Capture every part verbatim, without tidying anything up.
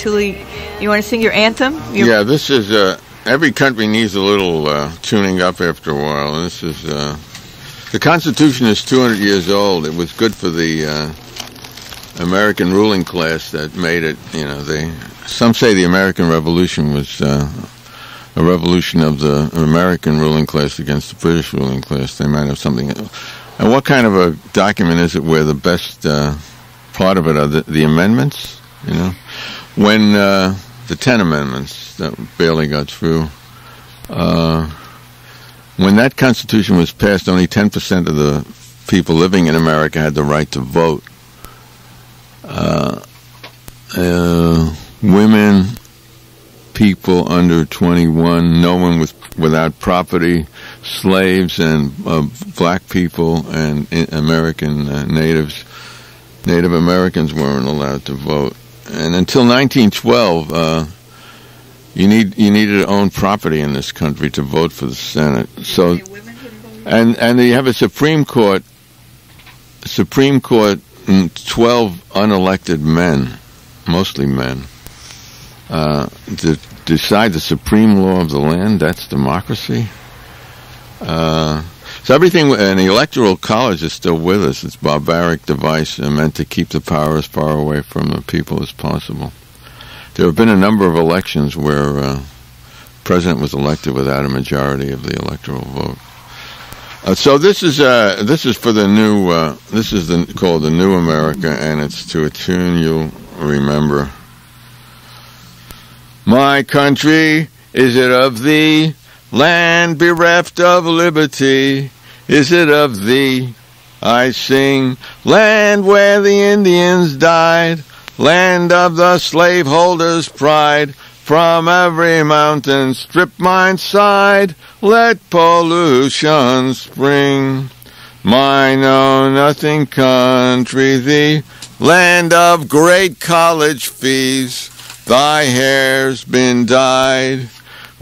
Tuli, you want to sing your anthem? Your yeah, this is, uh, every country needs a little uh, tuning up after a while. This is, uh, the Constitution is two hundred years old. It was good for the uh, American ruling class that made it, you know, they, some say the American Revolution was uh, a revolution of the American ruling class against the British ruling class. They might have something else. And what kind of a document is it where the best uh, part of it are the, the amendments? You know, when uh, the ten amendments that barely got through, uh, when that Constitution was passed, only ten percent of the people living in America had the right to vote. Uh, uh, women, people under twenty-one, no one with without property, slaves and uh, black people and American uh, natives, Native Americans weren't allowed to vote. And until nineteen twelve, uh, you need you needed to own property in this country to vote for the Senate. So, and and you have a Supreme Court, Supreme Court, and twelve unelected men, mostly men, uh, to decide the supreme law of the land. That's democracy. Uh, so everything, and the Electoral College is still with us. It's a barbaric device meant to keep the power as far away from the people as possible. There have been a number of elections where uh, president was elected without a majority of the electoral vote. Uh, so this is uh, this is for the new. Uh, this is the, called the New America, and it's to a tune you'll remember. My country, is it of thee? Land bereft of liberty, is it of thee I sing? Land where the Indians died, land of the slaveholder's pride, from every mountain strip mine side, let pollution spring. My know-nothing country thee, land of great college fees, thy hair's been dyed.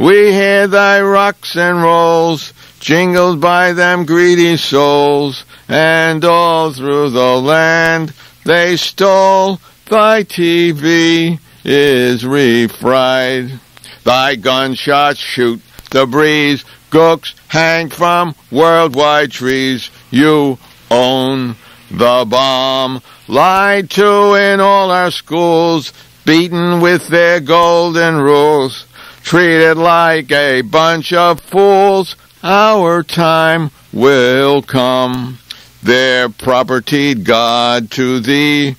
We hear thy rocks and rolls, jingled by them greedy souls, and all through the land they stole. Thy T V is refried. Thy gunshots shoot the breeze, gooks hang from worldwide trees. You own the bomb, lied to in all our schools, beaten with their golden rules, treated like a bunch of fools. Our time will come. Their property, God, to thee,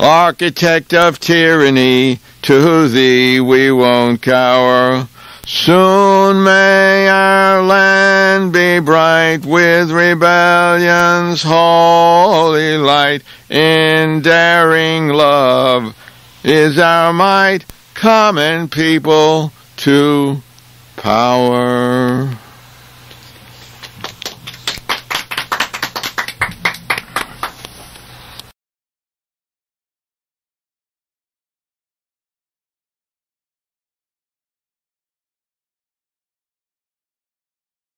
architect of tyranny, to thee we won't cower. Soon may our land be bright with rebellion's holy light. In daring love is our might, common people to power.